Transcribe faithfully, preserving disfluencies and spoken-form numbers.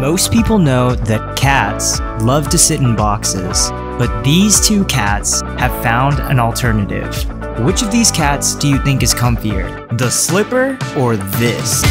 Most people know that cats love to sit in boxes, but these two cats have found an alternative. Which of these cats do you think is comfier? The slipper or this?